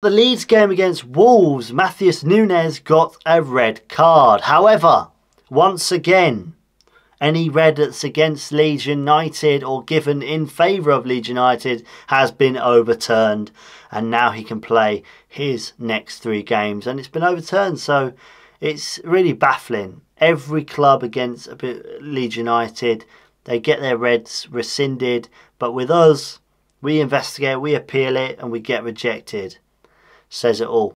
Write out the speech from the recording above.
The Leeds game against Wolves, Matheus Nunes got a red card. However, once again, any red that's against Leeds United or given in favour of Leeds United has been overturned. And now he can play his next three games. And it's been overturned, so it's really baffling. Every club against Leeds United, they get their reds rescinded. But with us, we investigate, we appeal it, and we get rejected. Says it all.